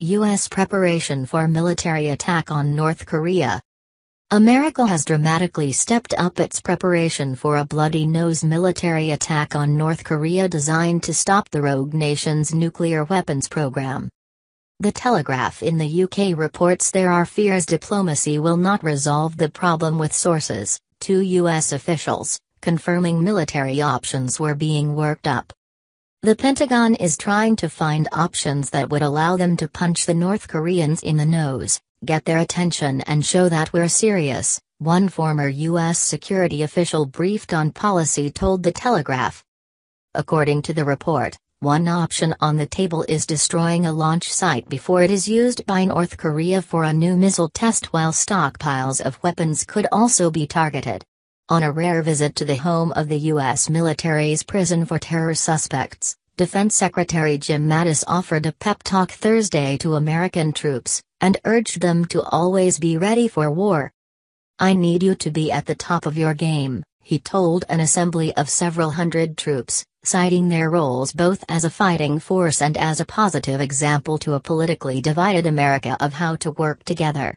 U.S. preparation for military attack on North Korea. America has dramatically stepped up its preparation for a bloody-nose military attack on North Korea designed to stop the rogue nation's nuclear weapons program. The Telegraph in the UK reports there are fears diplomacy will not resolve the problem, with sources, two U.S. officials, confirming military options were being worked up. The Pentagon is trying to find options that would allow them to punch the North Koreans in the nose, get their attention and show that we're serious, one former U.S. security official briefed on policy told The Telegraph. According to the report, one option on the table is destroying a launch site before it is used by North Korea for a new missile test, while stockpiles of weapons could also be targeted. On a rare visit to the home of the U.S. military's prison for terror suspects, Defense Secretary Jim Mattis offered a pep talk Thursday to American troops, and urged them to always be ready for war. "I need you to be at the top of your game," he told an assembly of several hundred troops, citing their roles both as a fighting force and as a positive example to a politically divided America of how to work together.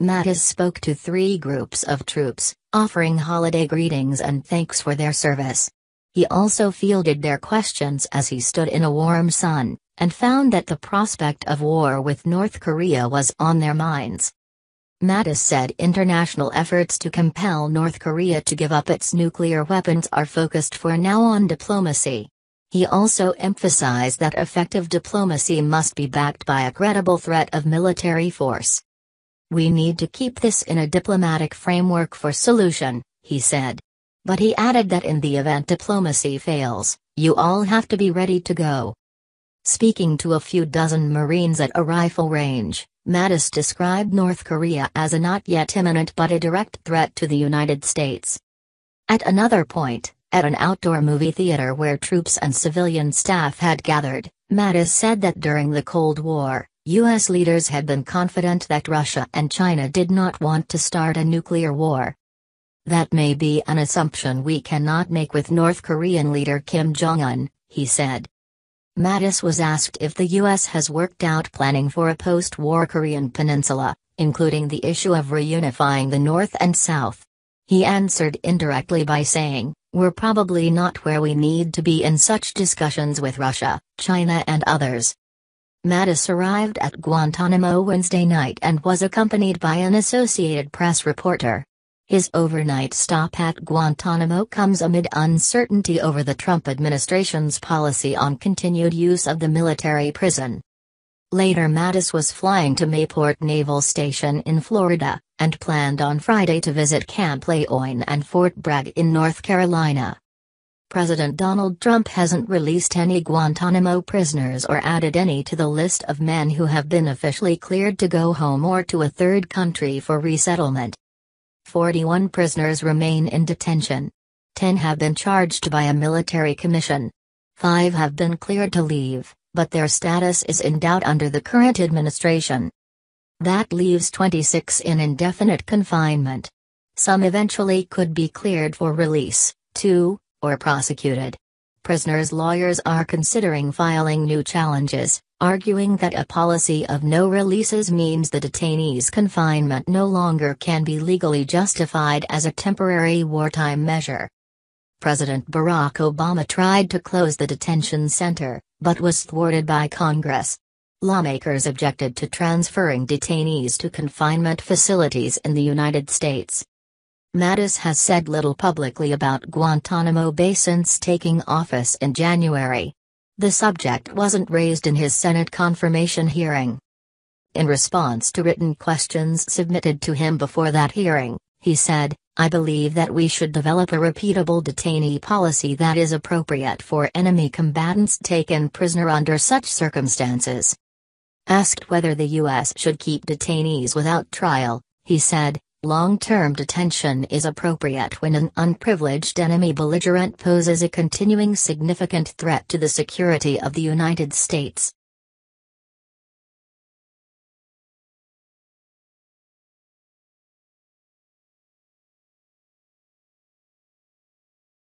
Mattis spoke to three groups of troops, offering holiday greetings and thanks for their service. He also fielded their questions as he stood in a warm sun, and found that the prospect of war with North Korea was on their minds. Mattis said international efforts to compel North Korea to give up its nuclear weapons are focused for now on diplomacy. He also emphasized that effective diplomacy must be backed by a credible threat of military force. "We need to keep this in a diplomatic framework for solution," he said. But he added that in the event diplomacy fails, you all have to be ready to go. Speaking to a few dozen Marines at a rifle range, Mattis described North Korea as a not yet imminent but a direct threat to the United States. At another point, at an outdoor movie theater where troops and civilian staff had gathered, Mattis said that during the Cold War, U.S. leaders had been confident that Russia and China did not want to start a nuclear war. "That may be an assumption we cannot make with North Korean leader Kim Jong-un," he said. Mattis was asked if the U.S. has worked out planning for a post-war Korean peninsula, including the issue of reunifying the North and South. He answered indirectly by saying, "We're probably not where we need to be in such discussions with Russia, China and others." Mattis arrived at Guantanamo Wednesday night and was accompanied by an Associated Press reporter. His overnight stop at Guantanamo comes amid uncertainty over the Trump administration's policy on continued use of the military prison. Later, Mattis was flying to Mayport Naval Station in Florida, and planned on Friday to visit Camp Lejeune and Fort Bragg in North Carolina. President Donald Trump hasn't released any Guantanamo prisoners or added any to the list of men who have been officially cleared to go home or to a third country for resettlement. 41 prisoners remain in detention. 10 have been charged by a military commission. 5 have been cleared to leave, but their status is in doubt under the current administration. That leaves 26 in indefinite confinement. Some eventually could be cleared for release, too, or prosecuted. Prisoners' lawyers are considering filing new challenges, arguing that a policy of no releases means the detainees' confinement no longer can be legally justified as a temporary wartime measure. President Barack Obama tried to close the detention center, but was thwarted by Congress. Lawmakers objected to transferring detainees to confinement facilities in the United States. Mattis has said little publicly about Guantanamo Bay since taking office in January. The subject wasn't raised in his Senate confirmation hearing. In response to written questions submitted to him before that hearing, he said, "I believe that we should develop a repeatable detainee policy that is appropriate for enemy combatants taken prisoner under such circumstances." Asked whether the U.S. should keep detainees without trial, he said, "Long-term detention is appropriate when an unprivileged enemy belligerent poses a continuing significant threat to the security of the United States."